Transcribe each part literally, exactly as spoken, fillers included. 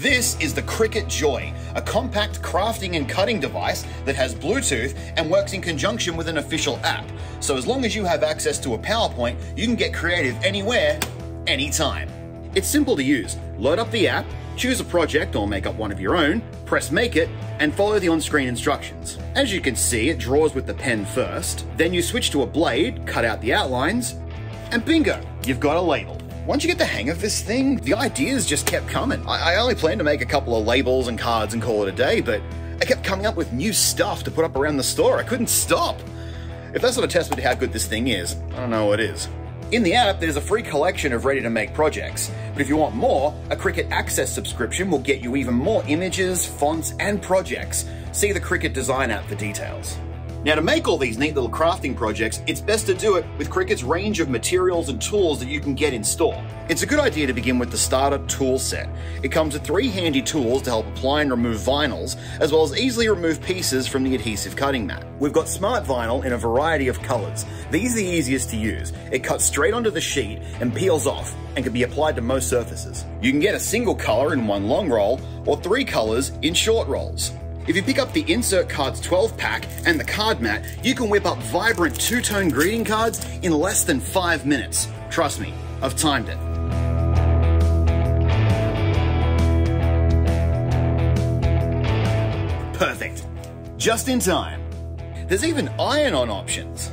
This is the Cricut Joy, a compact crafting and cutting device that has Bluetooth and works in conjunction with an official app. So as long as you have access to a PowerPoint, you can get creative anywhere, anytime. It's simple to use. Load up the app, choose a project or make up one of your own, press make it, and follow the on-screen instructions. As you can see, it draws with the pen first, then you switch to a blade, cut out the outlines, and bingo, you've got a label. Once you get the hang of this thing, the ideas just kept coming. I, I only planned to make a couple of labels and cards and call it a day, but I kept coming up with new stuff to put up around the store. I couldn't stop. If that's not a testament to how good this thing is, I don't know what is. In the app, there's a free collection of ready-to-make projects, but if you want more, a Cricut Access subscription will get you even more images, fonts, and projects. See the Cricut Design app for details. Now, to make all these neat little crafting projects, it's best to do it with Cricut's range of materials and tools that you can get in store. It's a good idea to begin with the starter tool set. It comes with three handy tools to help apply and remove vinyls, as well as easily remove pieces from the adhesive cutting mat. We've got Smart Vinyl in a variety of colors. These are the easiest to use. It cuts straight onto the sheet and peels off and can be applied to most surfaces. You can get a single color in one long roll or three colors in short rolls. If you pick up the Insert Cards twelve pack and the card mat, you can whip up vibrant two-tone greeting cards in less than five minutes. Trust me, I've timed it. Perfect. Just in time. There's even iron-on options.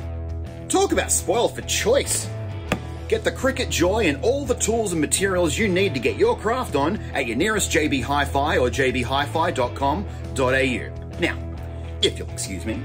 Talk about spoil for choice. Get the Cricut Joy and all the tools and materials you need to get your craft on at your nearest J B Hi-Fi or j b hi fi dot com dot a u. Now, if you'll excuse me.